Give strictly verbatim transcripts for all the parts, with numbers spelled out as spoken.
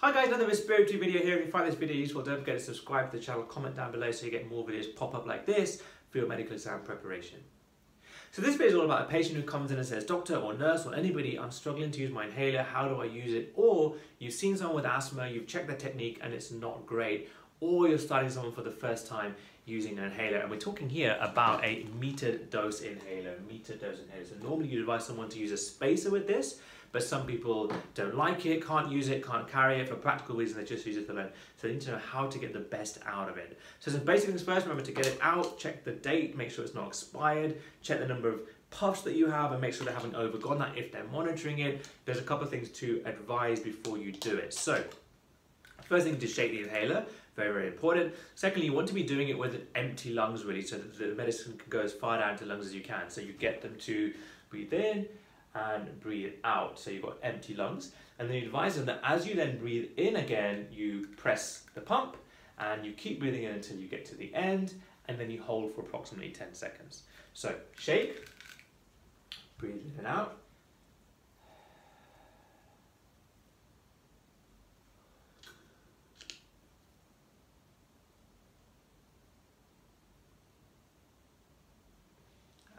Hi guys, another respiratory video here. If you find this video useful, don't forget to subscribe to the channel, comment down below so you get more videos pop up like this for your medical exam preparation. So this video is all about a patient who comes in and says, doctor or nurse or anybody, I'm struggling to use my inhaler, how do I use it? Or you've seen someone with asthma, you've checked their technique and it's not great. Or you're starting someone for the first time using an inhaler. And we're talking here about a metered dose inhaler, metered dose inhaler. So normally you'd advise someone to use a spacer with this, but some people don't like it, can't use it, can't carry it for practical reasons, they just use it alone. So they need to know how to get the best out of it. So some basic things first, remember to get it out, check the date, make sure it's not expired, check the number of puffs that you have and make sure they haven't overgone that if they're monitoring it. There's a couple of things to advise before you do it. So first thing is to shake the inhaler, very, very important. Secondly, you want to be doing it with empty lungs really, so that the medicine can go as far down to the lungs as you can. So you get them to breathe in, and breathe out, so you've got empty lungs, and then you advise them that as you then breathe in again, you press the pump and you keep breathing in until you get to the end, and then you hold for approximately ten seconds. So shake, breathe in and out,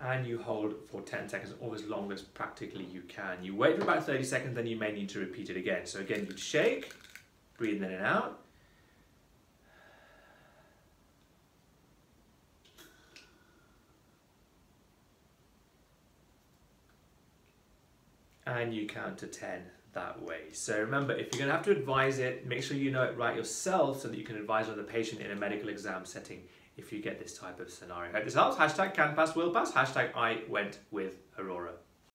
and you hold for ten seconds or as long as practically you can. You wait for about thirty seconds, then you may need to repeat it again. So again, you shake, breathe in and out. And you count to ten that way. So remember, if you're gonna have to advise it, make sure you know it right yourself so that you can advise on the patient in a medical exam setting if you get this type of scenario. Hope this helps. Hashtag CanPass WillPass. Hashtag I went with Aurora.